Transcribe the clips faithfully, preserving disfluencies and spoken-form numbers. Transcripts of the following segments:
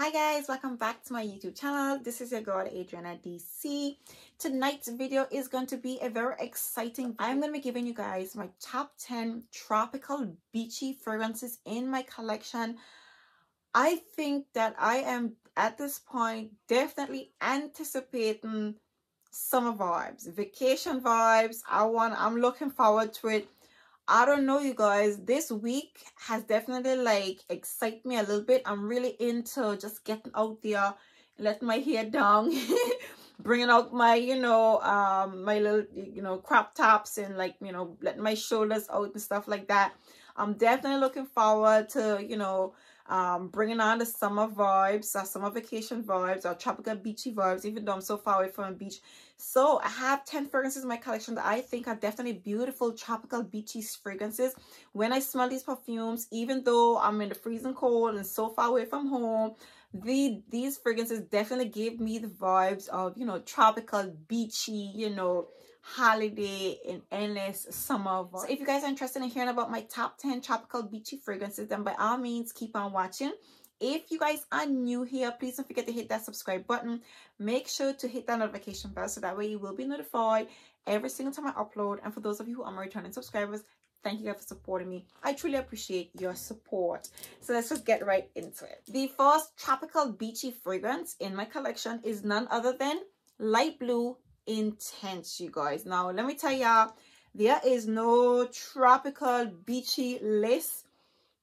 Hi guys, welcome back to my YouTube channel. This is your girl Adrienna D C. Tonight's video is going to be a very exciting. I'm going to be giving you guys my top ten tropical beachy fragrances in my collection. I think that I am at this point definitely anticipating summer vibes, vacation vibes. I want, I'm looking forward to it. I don't know, you guys, this week has definitely like excited me a little bit. I'm really into just getting out there, letting my hair down, bringing out my, you know, um, my little, you know, crop tops and like, you know, letting my shoulders out and stuff like that. I'm definitely looking forward to, you know, um, bringing on the summer vibes, or summer vacation vibes, or tropical beachy vibes, even though I'm so far away from a beach. So I have ten fragrances in my collection that I think are definitely beautiful tropical beachy fragrances. When I smell these perfumes, even though I'm in the freezing cold and so far away from home, the these fragrances definitely gave me the vibes of, you know, tropical beachy, you know, holiday and endless summer vibes. So if you guys are interested in hearing about my top ten tropical beachy fragrances, then by all means keep on watching. If you guys are new here, please don't forget to hit that subscribe button. Make sure to hit that notification bell so that way you will be notified every single time I upload. And for those of you who are my returning subscribers, thank you guys for supporting me. I truly appreciate your support. So let's just get right into it. The first tropical beachy fragrance in my collection is none other than Light Blue Intense, you guys. Now, let me tell y'all, there is no tropical beachy list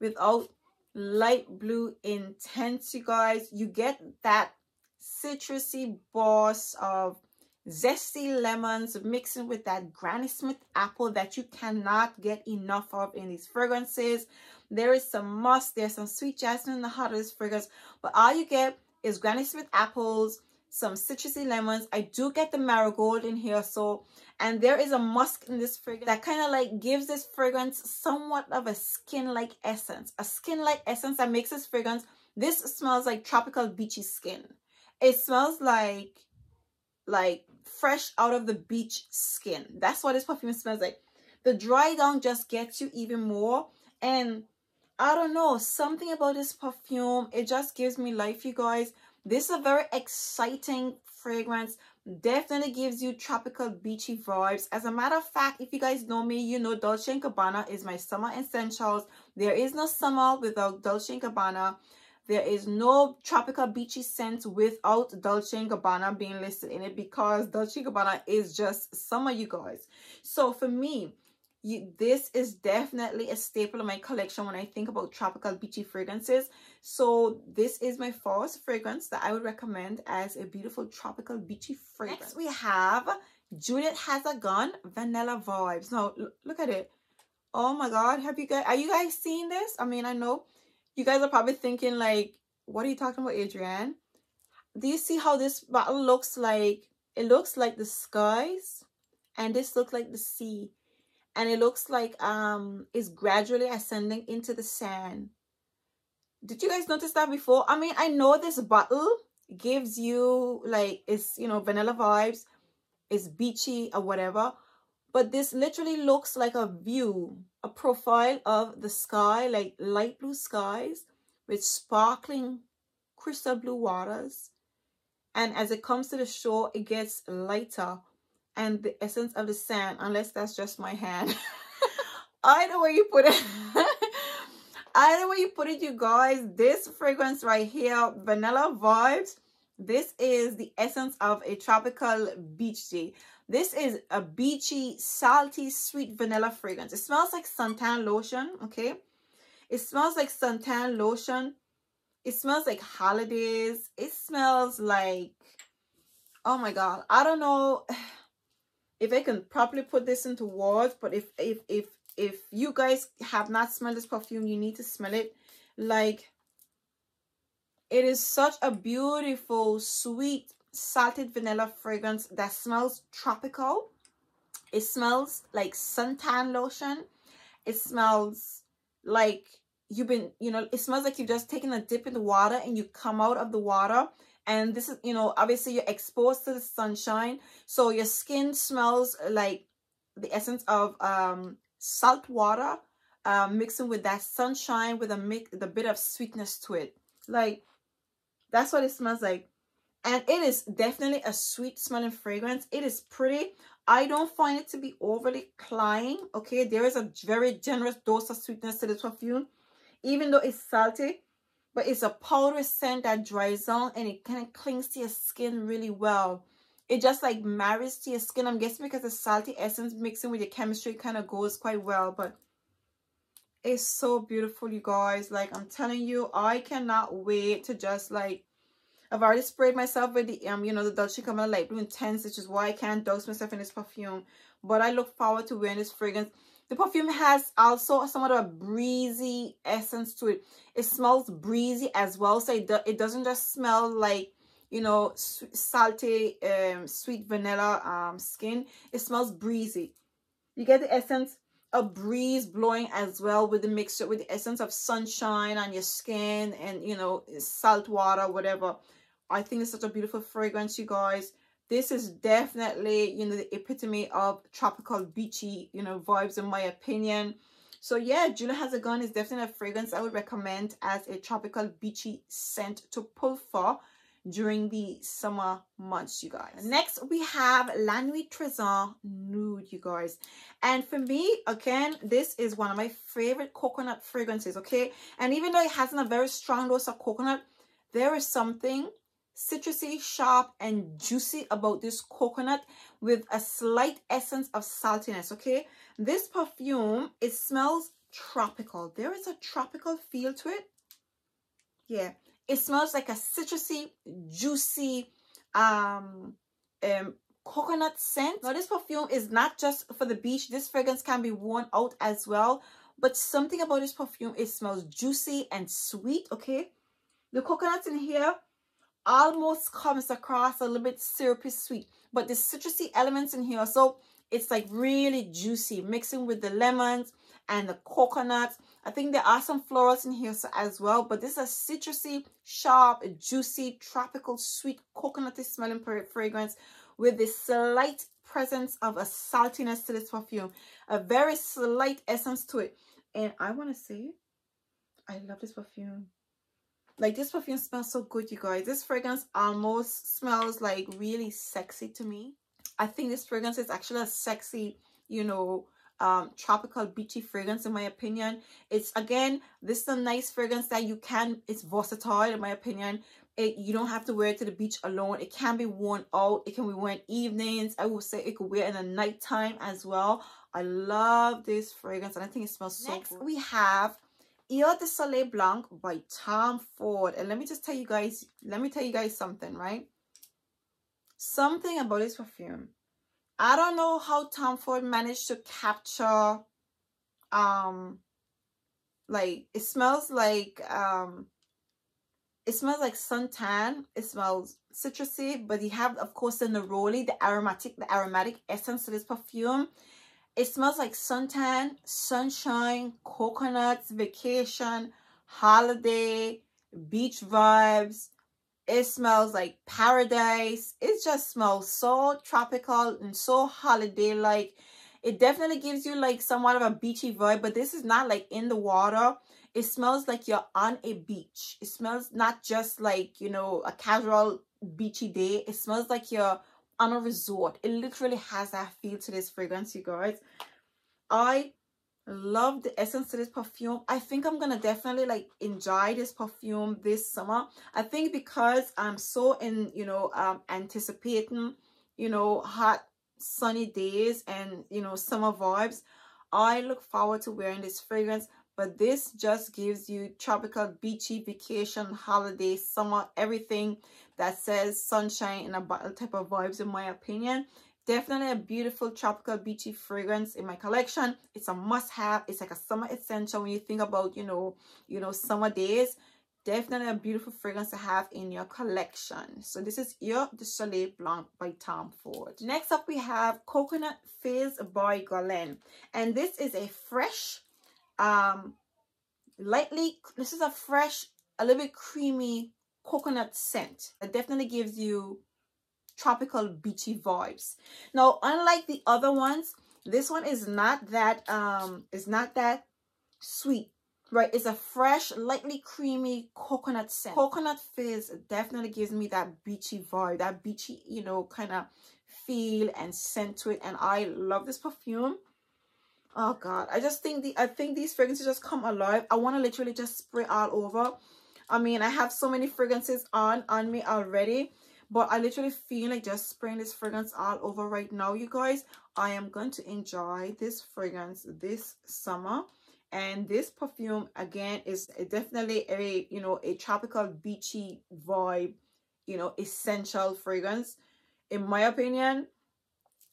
without Light Blue Intense, you guys. You get that citrusy boss of zesty lemons mixing with that Granny Smith apple that you cannot get enough of in these fragrances. There is some musk, there's some sweet jasmine in the heart of this fragrance, but all you get is Granny Smith apples, some citrusy lemons. I do get the marigold in here, so, and there is a musk in this fragrance that kind of like gives this fragrance somewhat of a skin-like essence. A skin-like essence that makes this fragrance, this smells like tropical beachy skin. It smells like, like fresh out of the beach skin. That's what this perfume smells like. The dry down just gets you even more. And I don't know, something about this perfume, it just gives me life, you guys. This is a very exciting fragrance. Definitely gives you tropical beachy vibes. As a matter of fact, if you guys know me, you know Dolce and Gabbana is my summer essentials. There is no summer without Dolce and Gabbana. There is no tropical beachy scent without Dolce and Gabbana being listed in it, because Dolce and Gabbana is just summer, you guys. So for me, you, this is definitely a staple of my collection when I think about tropical beachy fragrances. So this is my first fragrance that I would recommend as a beautiful tropical beachy fragrance. Next we have Juliette Has a Gun Vanilla Vibes. Now look at it. Oh my god, have you guys, are you guys seeing this? I mean, I know you guys are probably thinking like, what are you talking about, Adrienne? Do you see how this bottle looks like? It looks like the skies and this looks like the sea. And it looks like um, it's gradually ascending into the sand. Did you guys notice that before? I mean, I know this bottle gives you like, it's, you know, vanilla vibes. It's beachy or whatever. But this literally looks like a view, a profile of the sky, like light blue skies with sparkling crystal blue waters. And as it comes to the shore, it gets lighter. And the essence of the sand, unless that's just my hand. Either way you put it, either way you put it, you guys, this fragrance right here, Vanilla Vibes, this is the essence of a tropical beach day. This is a beachy, salty, sweet vanilla fragrance. It smells like suntan lotion, okay? It smells like suntan lotion. It smells like holidays. It smells like, oh my god, I don't know if I can properly put this into words, but if if if if you guys have not smelled this perfume, you need to smell it. Like, it is such a beautiful, sweet, salted vanilla fragrance that smells tropical. It smells like suntan lotion. It smells like you've been, you know, it smells like you've just taken a dip in the water and you come out of the water. And this is, you know, obviously you're exposed to the sunshine. So your skin smells like the essence of um, salt water uh, mixing with that sunshine with a, mix, with a bit of sweetness to it. Like, That's what it smells like. And it is definitely a sweet smelling fragrance. It is pretty. I don't find it to be overly cloying. Okay, there is a very generous dose of sweetness to this perfume, even though it's salty. But it's a powdery scent that dries down and it kind of clings to your skin really well. It just like marries to your skin. I'm guessing because the salty essence mixing with your chemistry kind of goes quite well. But it's so beautiful, you guys. Like, I'm telling you, I cannot wait to just like... I've already sprayed myself with the, um, you know, the Dolce and Gabbana Light Blue Intense, which is why I can't douse myself in this perfume. But I look forward to wearing this fragrance. The perfume has also somewhat of a breezy essence to it. It smells breezy as well, so it, do it doesn't just smell like, you know, salty, um, sweet vanilla um, skin. It smells breezy. You get the essence of breeze blowing as well with the mixture, with the essence of sunshine on your skin and, you know, salt water, whatever. I think it's such a beautiful fragrance, you guys. This is definitely, you know, the epitome of tropical beachy, you know, vibes in my opinion. So yeah, Juliette Has a Gun is definitely a fragrance I would recommend as a tropical beachy scent to pull for during the summer months, you guys. Next, we have La Nuit Trésor Nude, you guys. And for me, again, this is one of my favorite coconut fragrances, okay? And even though it hasn't a very strong dose of coconut, there is something citrusy, sharp, and juicy about this coconut with a slight essence of saltiness, okay? This perfume, it smells tropical. There is a tropical feel to it. Yeah. It smells like a citrusy, juicy um, um, coconut scent. Now, this perfume is not just for the beach. This fragrance can be worn out as well. But something about this perfume, it smells juicy and sweet, okay? The coconuts in here almost comes across a little bit syrupy sweet. But the citrusy elements in here, so it's like really juicy. Mixing with the lemons and the coconuts. I think there are some florals in here as well, but this is a citrusy, sharp, juicy, tropical, sweet, coconutty smelling fragrance with the slight presence of a saltiness to this perfume, a very slight essence to it. And I want to say, I love this perfume. Like, this perfume smells so good, you guys. This fragrance almost smells like really sexy to me. I think this fragrance is actually a sexy, you know, um tropical beachy fragrance in my opinion. It's, again, this is a nice fragrance that you can, it's versatile in my opinion. It, you don't have to wear it to the beach alone. It can be worn out. It can be worn evenings. I would say it could wear in the nighttime as well. I love this fragrance and I think it smells so good. Next we have Eau de Soleil Blanc by Tom Ford, and let me just tell you guys, let me tell you guys something, right? Something about this perfume, I don't know how Tom Ford managed to capture, um, like, it smells like, um, it smells like suntan. It smells citrusy, but you have, of course, the neroli, the aromatic, the aromatic essence of this perfume. It smells like suntan, sunshine, coconuts, vacation, holiday, beach vibes. It smells like paradise. It just smells so tropical and so holiday-like. It definitely gives you like somewhat of a beachy vibe, but this is not like in the water. It smells like you're on a beach. It smells not just like, you know, a casual beachy day. It smells like you're on a resort. It literally has that feel to this fragrance, you guys. I love the essence to this perfume. I think I'm gonna definitely like enjoy this perfume this summer. I think because I'm so in, you know, um anticipating, you know, hot sunny days and, you know, summer vibes. I look forward to wearing this fragrance, but this just gives you tropical, beachy, vacation, holiday, summer, everything that says sunshine in a bottle type of vibes in my opinion. Definitely a beautiful tropical beachy fragrance in my collection. It's a must-have. It's like a summer essential when you think about, you know, you know, summer days. Definitely a beautiful fragrance to have in your collection. So this is Eau de Soleil Blanc by Tom Ford. Next up, we have Coconut Fizz by Guerlain, and this is a fresh, um, lightly. This is a fresh, a little bit creamy coconut scent. It definitely gives you tropical beachy vibes. Now, unlike the other ones, this one is not that um is not that sweet. right, it's a fresh, lightly creamy coconut scent. Coconut Fizz definitely gives me that beachy vibe, that beachy, you know, kind of feel and scent to it. And I love this perfume. Oh God, I just think the I think these fragrances just come alive. I want to literally just spray all over. I mean, I have so many fragrances on on me already, but I literally feel like just spraying this fragrance all over right now, you guys. I am going to enjoy this fragrance this summer. And this perfume, again, is definitely a, you know, a tropical, beachy vibe, you know, essential fragrance. In my opinion,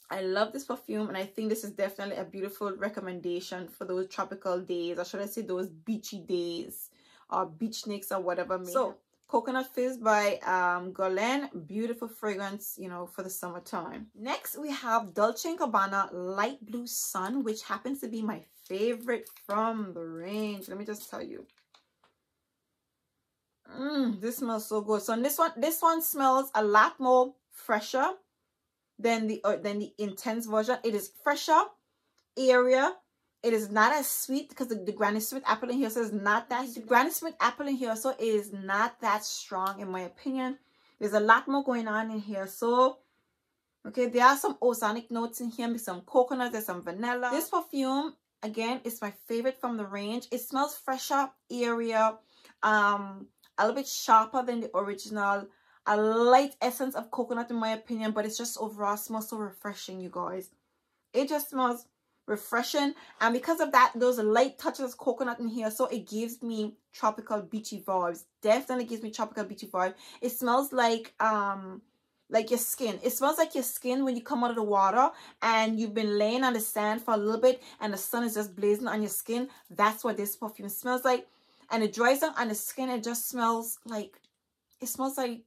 I love this perfume, and I think this is definitely a beautiful recommendation for those tropical days, or should I say those beachy days, or beach nicks, or whatever. Maybe. So, Coconut Fizz by um, Guerlain, beautiful fragrance, you know, for the summertime. Next, we have Dolce and Gabbana Light Blue Sun, which happens to be my favorite from the range. Let me just tell you. Mm, this smells so good. So, this one, this one smells a lot more fresher than the uh, than the intense version. It is fresher, airier. It is not as sweet because the, the Granny Smith apple in here, so it's not that the Granny Smith apple in here, so it is not that strong in my opinion. There's a lot more going on in here. So okay, there are some oceanic notes in here, some coconuts, there's some vanilla. This perfume again is my favorite from the range. It smells fresher, airier, um, a little bit sharper than the original. A light essence of coconut in my opinion, but it's just overall smells so refreshing, you guys. It just smells refreshing, and because of that, those light touches of coconut in here, so it gives me tropical beachy vibes. Definitely gives me tropical beachy vibe. It smells like um like your skin. It smells like your skin when you come out of the water and you've been laying on the sand for a little bit and the sun is just blazing on your skin. That's what this perfume smells like. And it dries down on the skin. It just smells like, it smells like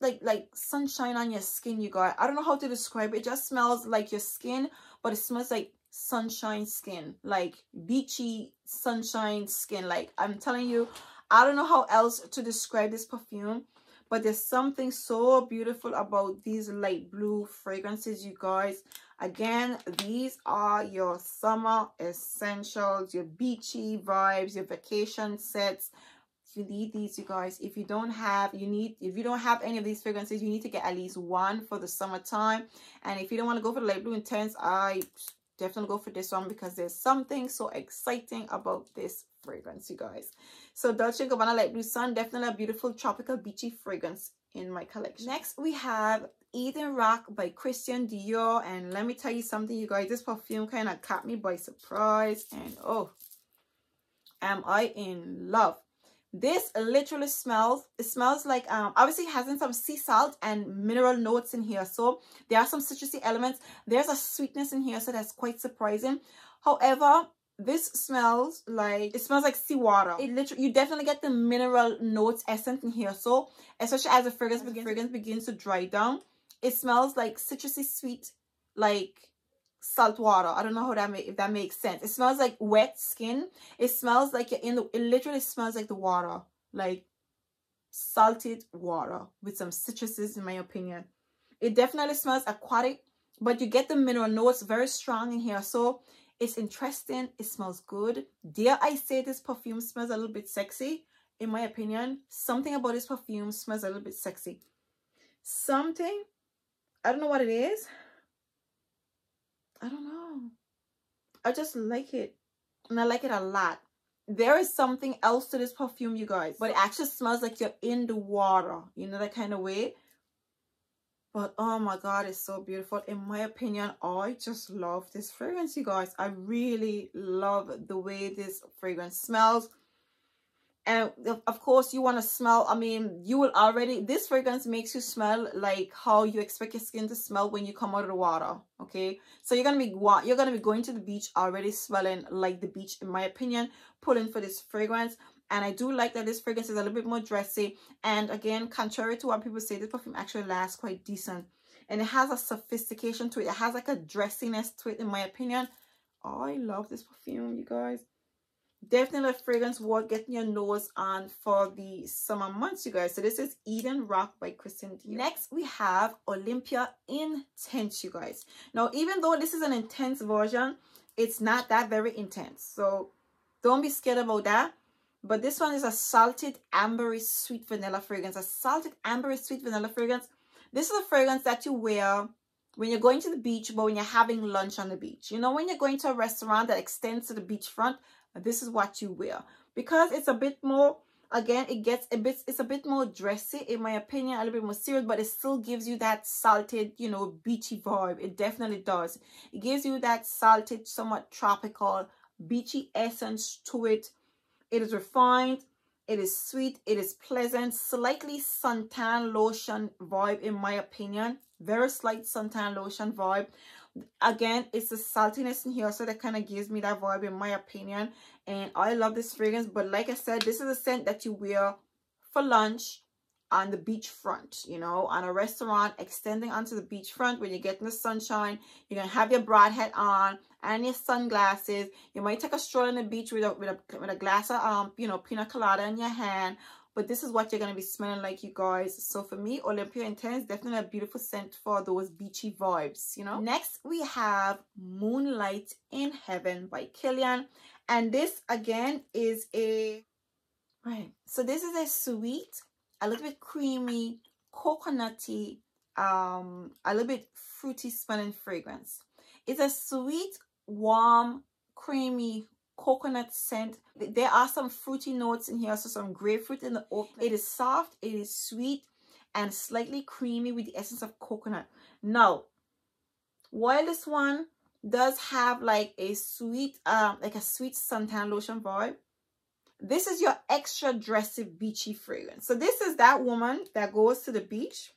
like like sunshine on your skin, you guys. I don't know how to describe it. It just smells like your skin, but it smells like sunshine skin, like beachy sunshine skin. Like, I'm telling you, I don't know how else to describe this perfume, but there's something so beautiful about these light blue fragrances, you guys. Again, these are your summer essentials, your beachy vibes, your vacation sets. You need these, you guys. If you don't have, you need, if you don't have any of these fragrances, you need to get at least one for the summertime. And if you don't want to go for the light blue intense, I definitely go for this one, because there's something so exciting about this fragrance, you guys. So Dolce and Gabbana Light Blue Sun, definitely a beautiful tropical beachy fragrance in my collection. Next we have Eden Roc by Christian Dior, and let me tell you something, you guys, this perfume kind of caught me by surprise, and oh, am I in love. This literally smells, it smells like, um, obviously it has in some sea salt and mineral notes in here. So there are some citrusy elements. There's a sweetness in here, so that's quite surprising. However, this smells like, it smells like seawater. It literally, you definitely get the mineral notes essence in here. So especially as the fragrance, begins, the fragrance begins to dry down, it smells like citrusy sweet, like salt water. I don't know how that make, if that makes sense. It smells like wet skin. It smells like you're in the, it literally smells like the water, like salted water with some citruses, in my opinion. It definitely smells aquatic, but you get the mineral notes very strong in here. So it's interesting. It smells good. Dare I say this perfume smells a little bit sexy, in my opinion. Something about this perfume smells a little bit sexy. Something, I don't know what it is. I don't know. I just like it, and I like it a lot. There is something else to this perfume, you guys, but it actually smells like you're in the water, you know, that kind of way. But oh my God, it's so beautiful. In my opinion, I just love this fragrance, you guys. I really love the way this fragrance smells. And of course you want to smell, I mean, you will already, this fragrance makes you smell like how you expect your skin to smell when you come out of the water. Okay, so you're gonna be you're gonna be going to the beach already smelling like the beach, in my opinion. Pulling for this fragrance, and I do like that this fragrance is a little bit more dressy, and again, contrary to what people say, this perfume actually lasts quite decent, and it has a sophistication to it. It has like a dressiness to it, in my opinion. I love this perfume, you guys. Definitely a fragrance worth getting your nose on for the summer months, you guys. So this is Eden Roc by Christian Dior. Next, we have Olympia Intense, you guys. Now, even though this is an intense version, it's not that very intense. So don't be scared about that. But this one is a salted ambery sweet vanilla fragrance. A salted ambery sweet vanilla fragrance. This is a fragrance that you wear when you're going to the beach, but when you're having lunch on the beach. You know, when you're going to a restaurant that extends to the beachfront, this is what you wear. Because it's a bit more, again, it gets a bit, it's a bit more dressy, in my opinion, a little bit more serious, but it still gives you that salted, you know, beachy vibe. It definitely does. It gives you that salted, somewhat tropical, beachy essence to it. It is refined, it is sweet, it is pleasant, slightly suntan lotion vibe in my opinion. Very slight suntan lotion vibe. Again, it's the saltiness in here, so that kind of gives me that vibe in my opinion. And I love this fragrance, but like I said, this is a scent that you wear for lunch on the beachfront, you know, on a restaurant, extending onto the beachfront when you're getting the sunshine. You're going to have your broad hat on and your sunglasses. You might take a stroll on the beach with a, with a, with a glass of, um, you know, pina colada in your hand. But this is what you're going to be smelling like, you guys. So for me, Olympia Intense, definitely a beautiful scent for those beachy vibes, you know. Next, we have Moonlight in Heaven by Kilian. And this, again, is a... Right. So this is a sweet... a little bit creamy, coconutty, um, a little bit fruity smelling fragrance. It's a sweet, warm, creamy coconut scent. There are some fruity notes in here, so some grapefruit in the oak. It is soft, it is sweet, and slightly creamy with the essence of coconut. Now, while this one does have like a sweet, um, like a sweet suntan lotion vibe, this is your extra dressy beachy fragrance. So this is that woman that goes to the beach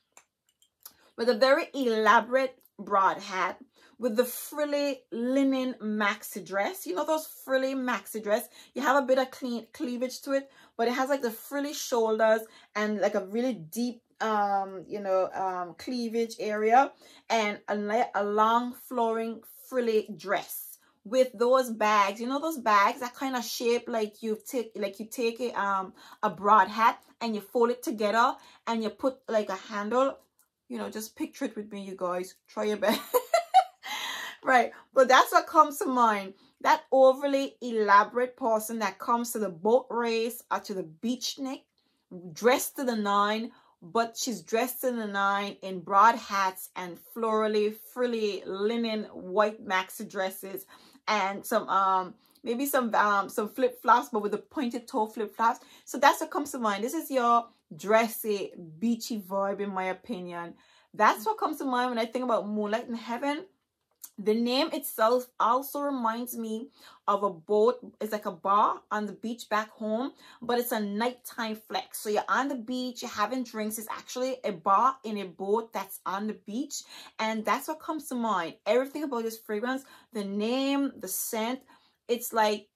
with a very elaborate broad hat, with the frilly linen maxi dress. You know those frilly maxi dress? You have a bit of clean cleavage to it, but it has like the frilly shoulders and like a really deep, um, you know, um, cleavage area, and a, a long flowing frilly dress. With those bags, you know those bags that kind of shape like you take, like you take a um a broad hat and you fold it together and you put like a handle, you know, just picture it with me, you guys. Try your best. Right, but that's what comes to mind. That overly elaborate person that comes to the boat race or to the beach neck, dressed to the nine, but she's dressed in the nine in broad hats and florally, frilly linen white maxi dresses. And some, um, maybe some, um, some flip flops, but with the pointed toe flip flops. So that's what comes to mind. This is your dressy, beachy vibe, in my opinion. That's what comes to mind when I think about Moonlight in Heaven. The name itself also reminds me of a boat. It's like a bar on the beach back home, but it's a nighttime flex. So you're on the beach, you're having drinks. It's actually a bar in a boat that's on the beach. And that's what comes to mind. Everything about this fragrance, the name, the scent, it's like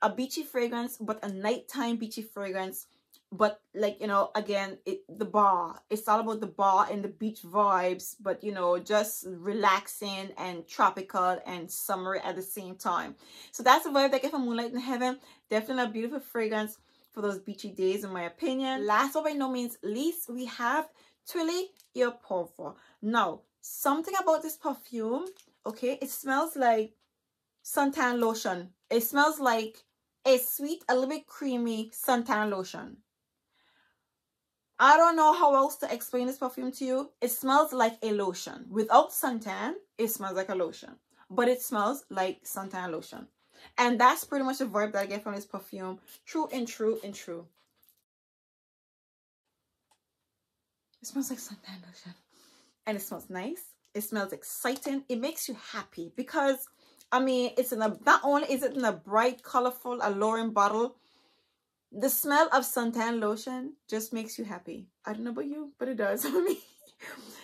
a beachy fragrance, but a nighttime beachy fragrance. But like, you know, again, it, the bar, it's all about the bar and the beach vibes, but you know, just relaxing and tropical and summery at the same time. So that's the vibe that I get from Moonlight in Heaven. Definitely a beautiful fragrance for those beachy days, in my opinion. Last but by no means least, we have Twilly Eau Pour Femme. Now, something about this perfume, okay, it smells like suntan lotion. It smells like a sweet, a little bit creamy suntan lotion. I don't know how else to explain this perfume to you. It smells like a lotion. Without suntan, it smells like a lotion. But it smells like suntan lotion. And that's pretty much the vibe that I get from this perfume. True and true and true. It smells like suntan lotion. And it smells nice. It smells exciting. It makes you happy. Because, I mean, it's in a, not only is it in a bright, colorful, alluring bottle, the smell of suntan lotion just makes you happy. I don't know about you, but it does for me.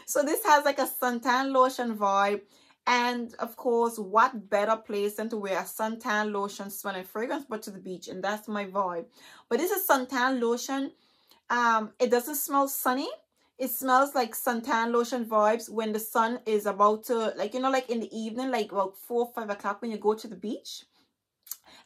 So this has like a suntan lotion vibe. And of course, what better place than to wear a suntan lotion smelling fragrance but to the beach? And that's my vibe. But this is suntan lotion. Um, it doesn't smell sunny. It smells like suntan lotion vibes when the sun is about to, like, you know, like in the evening, like about four, five o'clock when you go to the beach.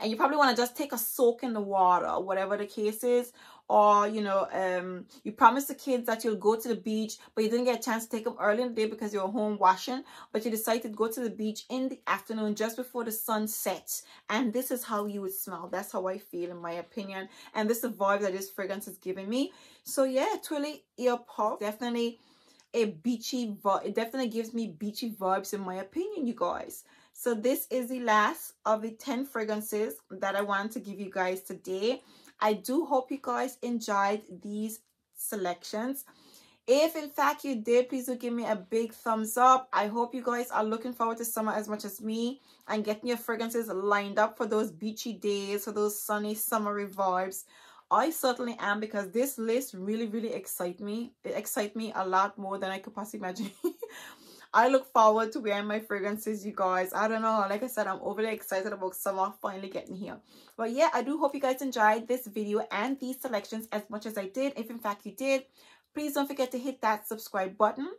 And you probably want to just take a soak in the water, whatever the case is. or, you know, um, you promised the kids that you'll go to the beach, but you didn't get a chance to take them early in the day because you were home washing, but you decided to go to the beach in the afternoon just before the sun sets. And this is how you would smell. That's how I feel, in my opinion. And this is the vibe that this fragrance is giving me. So yeah, Twilly Eau Pour definitely a beachy vibe. It definitely gives me beachy vibes, in my opinion, you guys. So this is the last of the ten fragrances that I want to give you guys today. I do hope you guys enjoyed these selections. If in fact you did, please do give me a big thumbs up. I hope you guys are looking forward to summer as much as me and getting your fragrances lined up for those beachy days, for those sunny summery vibes. I certainly am, because this list really, really excites me. It excites me a lot more than I could possibly imagine. I look forward to wearing my fragrances, you guys. I don't know. Like I said, I'm overly excited about summer finally getting here. But yeah, I do hope you guys enjoyed this video and these selections as much as I did. If in fact you did, please don't forget to hit that subscribe button.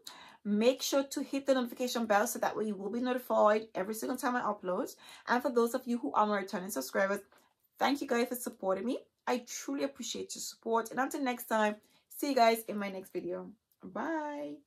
Make sure to hit the notification bell so that way you will be notified every single time I upload. And for those of you who are my returning subscribers, thank you guys for supporting me. I truly appreciate your support. And until next time, see you guys in my next video. Bye.